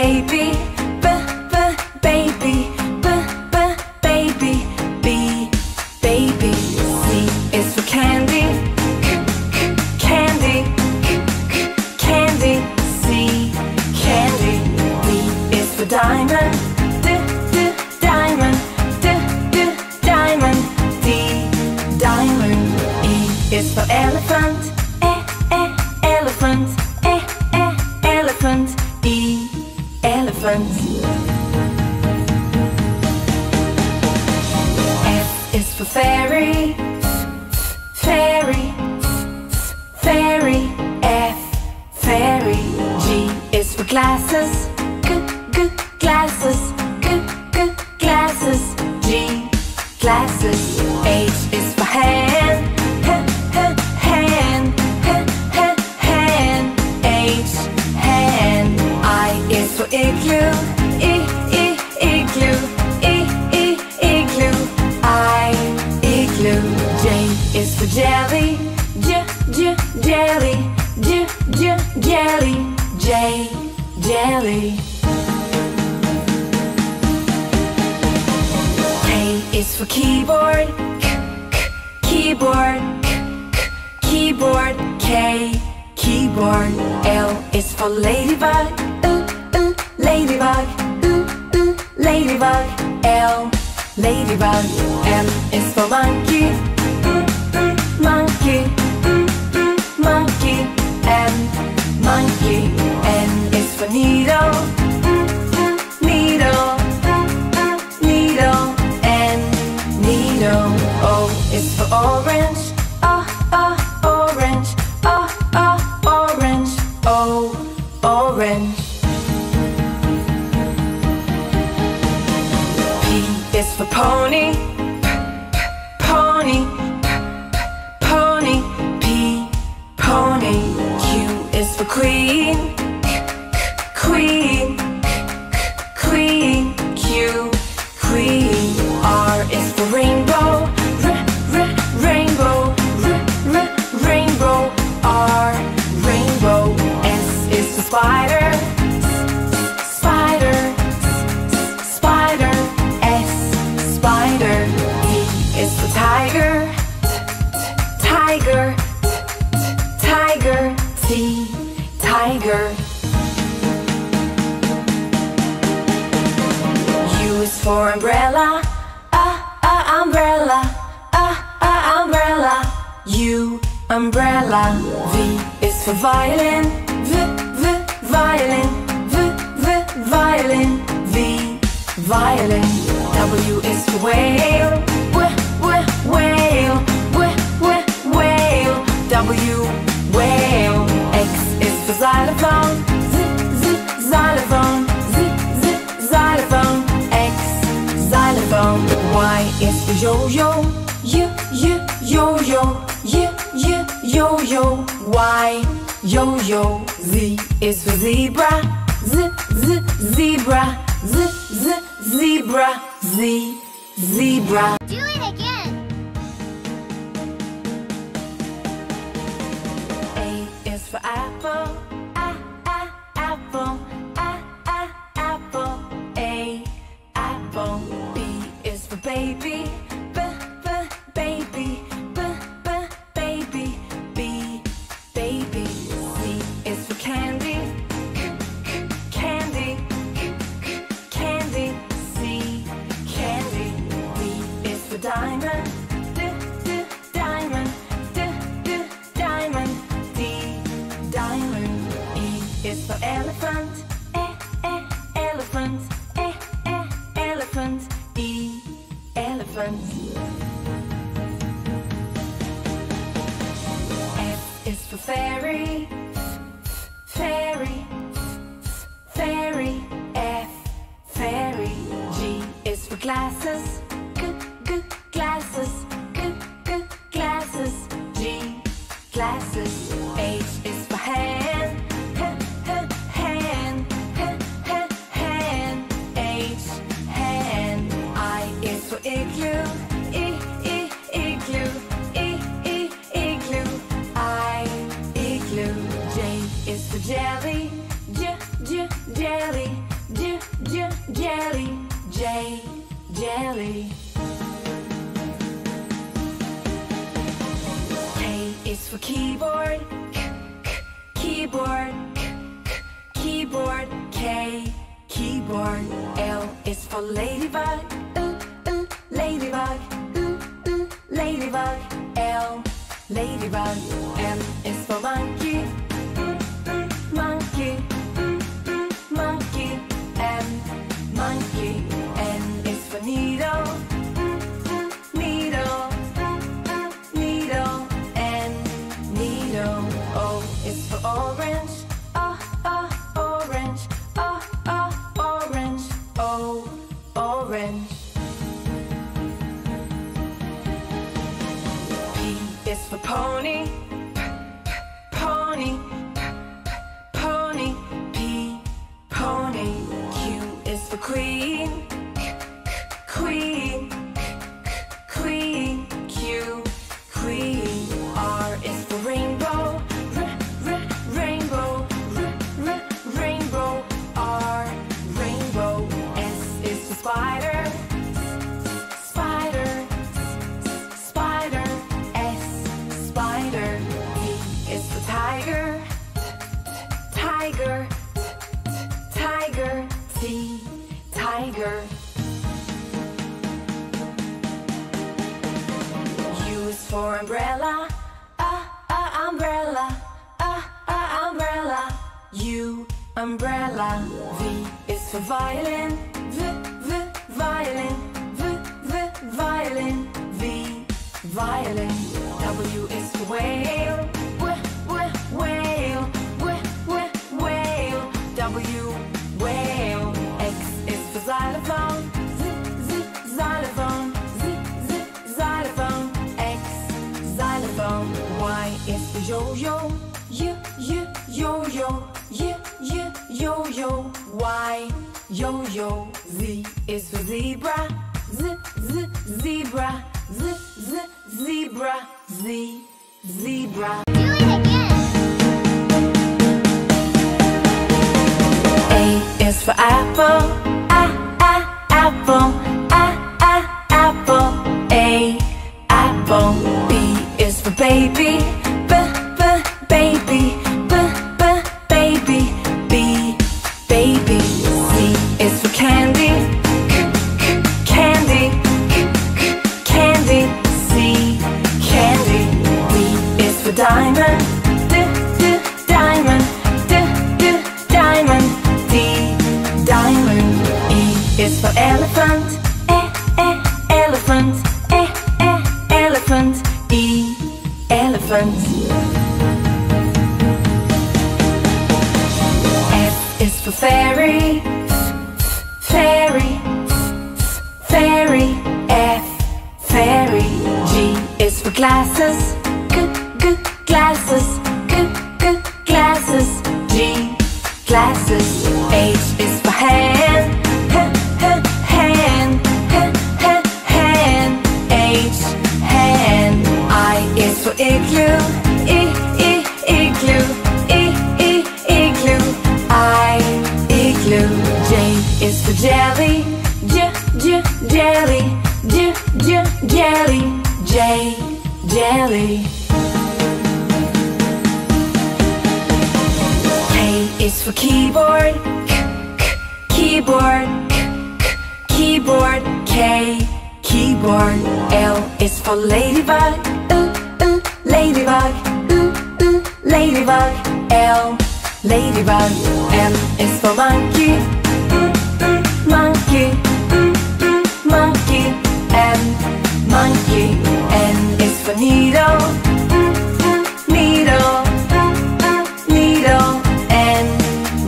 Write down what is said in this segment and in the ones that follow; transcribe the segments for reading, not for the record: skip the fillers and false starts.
baby, baby, baby, B, baby. C is for candy, candy, candy. C, candy. D is for diamond, diamond, diamond. D, diamond. E is for elephant, elephant, elephant. E, elephant. F is for fairy, fairy, fairy. F, fairy. G is for glasses, glasses, glasses. G, glasses. H is for hand, hand, hand. H, hand. I is for igloo, igloo, igloo. I, igloo. J is for jelly, jelly, jelly. J, jelly. K is for keyboard, keyboard, keyboard. K, keyboard. L is for ladybug, ladybug, ladybug. L, ladybug. M is for monkey, monkey, monkey. M, monkey. N is for needle, needle, needle. N, needle. O is for orange, orange, orange. O, orange. P is for pony, pony, pony. P, pony. Q is for queen, queen, queen. Q, queen. R is for rainbow, rainbow, rainbow. R, rainbow. S is for spider, spider, spider. S, spider. T is for tiger, tiger, tiger. T, tiger. U is for umbrella, umbrella, umbrella. U, umbrella. V is for violin, violin, violin. V, violin. W is for whale, whale, whale. W, whale. X is for xylophone, xylophone, xylophone. X, xylophone. Y is for yo-yo, yo-yo, yo-yo. Y, yo-yo. Z is for zebra, zebra, zebra. Z, zebra. Do it again. A is for apple, apple, apple. A, apple. B is for baby, baby, baby. B, baby. C is for candy, candy, candy. C, candy. D is for diamond, diamond, diamond. D, diamond. E is for elephant, elephant, elephant. E, elephant. Is for fairy, fairy, fairy. F, fairy. G is for glasses, glasses, glasses. G, glasses. H is for hand, hand, hand. H, hand. I is for igloo, igloo. Jelly, jelly. belly. K is for keyboard, keyboard, keyboard, K, keyboard. L is for ladybug, ladybug, ladybug, L, ladybug. M is for monkey, monkey, monkey, M, monkey. N is for needle, needle, needle, N, needle. O is for orange, orange, orange, O, orange. P is for pony, pony, pony, P, pony. Q is for queen, queen, queen, Q, queen. R is for rainbow, rainbow, rainbow, R, rainbow. S is for spider, spider, spider, S, spider. T is for tiger, tiger, tiger, T, tiger. U is for umbrella, umbrella, umbrella, U, umbrella. V is for violin, violin, violin, V, violin. W is for whale, whale, whale, W, whale. X is for xylophone, xylophone, xylophone, X, xylophone. Y is for yo-yo, yo-yo, yo-yo, Y, yo-yo. Z is for zebra, zebra, zebra, Z, zebra. Do it again. A is for apple, apple, apple, A, apple. B is for baby, baby, baby, B, baby. C is for candy, candy, candy, C, candy. D is for diamond, diamond, diamond, D, diamond. E is for elephant, elephant, elephant, E, elephant. Is for fairy, fairy, fairy, F, fairy. G is for glasses, glasses, glasses, G, glasses. H is for hand, hand, hand, H, hand. I is for igloo, igloo, is for jelly, jelly, jelly, J, jelly. K is for keyboard, keyboard, keyboard, K, keyboard. L is for ladybug, ladybug, ladybug, L, ladybug. M is for monkey, monkey, monkey, M, monkey. N is for needle, needle, needle, N,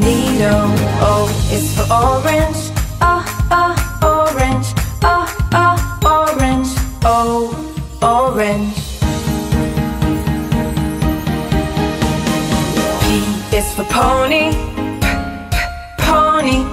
needle. O is for orange, orange, orange, O, orange. P is for pony, pony,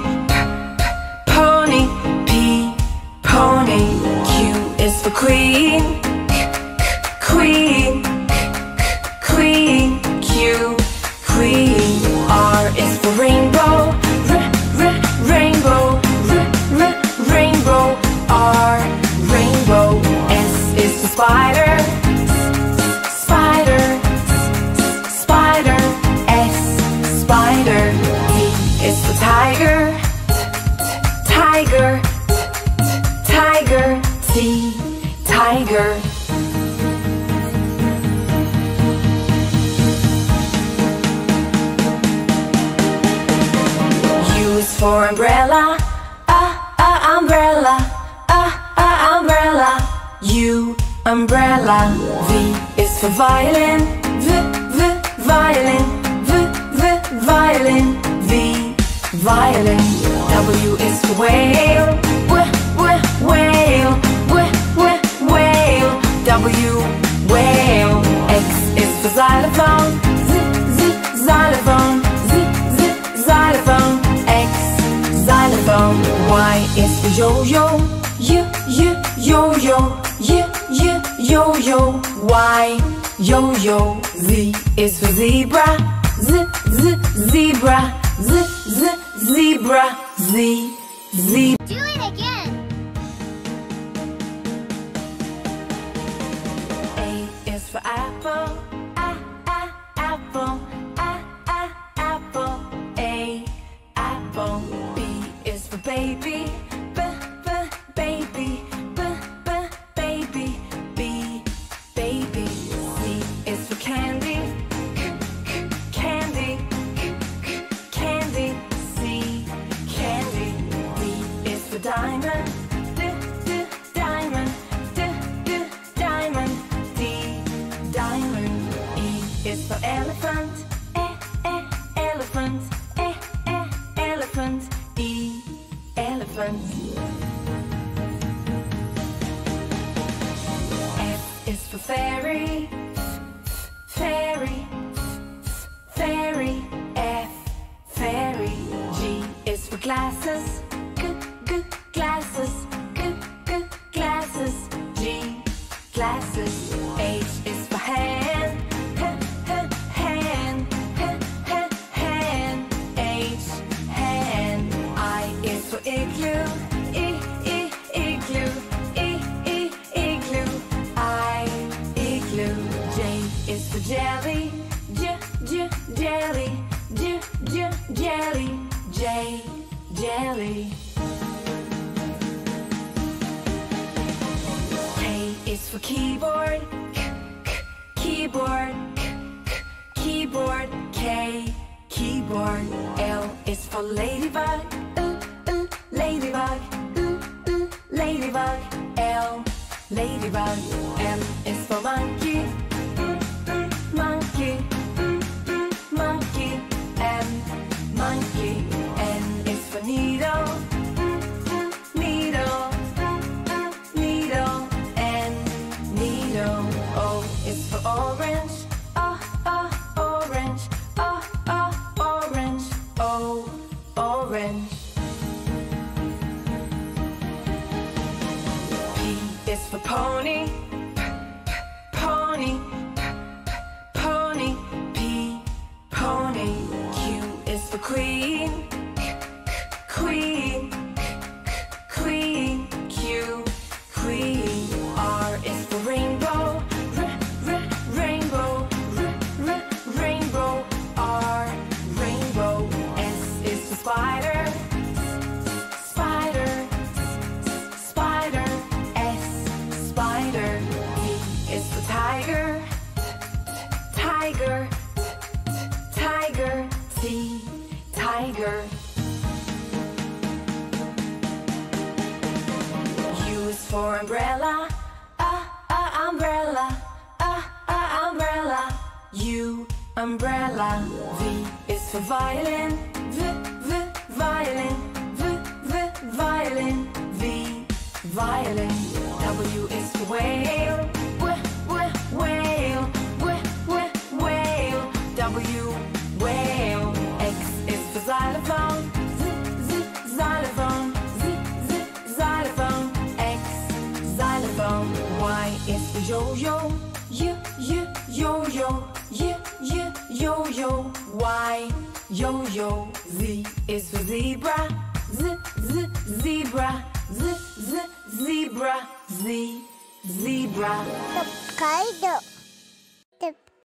tiger, tiger, T, tiger. Use for umbrella, umbrella, umbrella, U, umbrella. V is for violin, V, violin, V, violin, V, violin. W is for whale, whale, whale, W, whale. X is for xylophone, xylophone, xylophone, X, xylophone. Y is for yo-yo, yo-yo, yo-yo, Y, yo-yo. Z is for zebra, zebra, zebra, z. Do it again. A is for apple, apple, apple, A, apple. B is for baby, baby, baby, B, baby. C is for candy, candy, candy, C, candy. D is for diamond, diamond, diamond, D, diamond. E is for elephant, elephant, elephant, E, elephant. F is for fairy, fairy, fairy, F, fairy. G is for glasses, glasses, glasses, G, glasses. H is for hand, hand, hand, H, hand. I is for igloo, igloo, igloo, I, igloo. J is for jelly, jelly, jelly, J, jelly. K is for keyboard, keyboard, keyboard, K, keyboard. L is for ladybug, ladybug, ladybug, L, ladybug. M is for monkey, monkey, monkey, M, monkey. N is for needle, needle, needle, N, needle. O is for orange, orange, orange, O, orange. P is for pony, pony, pony, P, pony. Q is for queen, queen, queen, Q, queen. R is for rainbow, rainbow, rainbow, R, rainbow. S is for spider, spider, spider, S, spider. T is for tiger, tiger, tiger, T, tiger. U is for umbrella, umbrella, umbrella, U, umbrella. V is for violin, violin, violin, V, violin. W is for whale, whale, whale, W, whale. X is for xylophone, xylophone, xylophone, X, xylophone. Y is for yo-yo, yo-yo, yo-yo, Y, yo-yo. Z is for zebra, zebra, zebra, Z, zebra.